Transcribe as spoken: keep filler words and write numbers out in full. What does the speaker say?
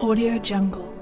Audiojungle.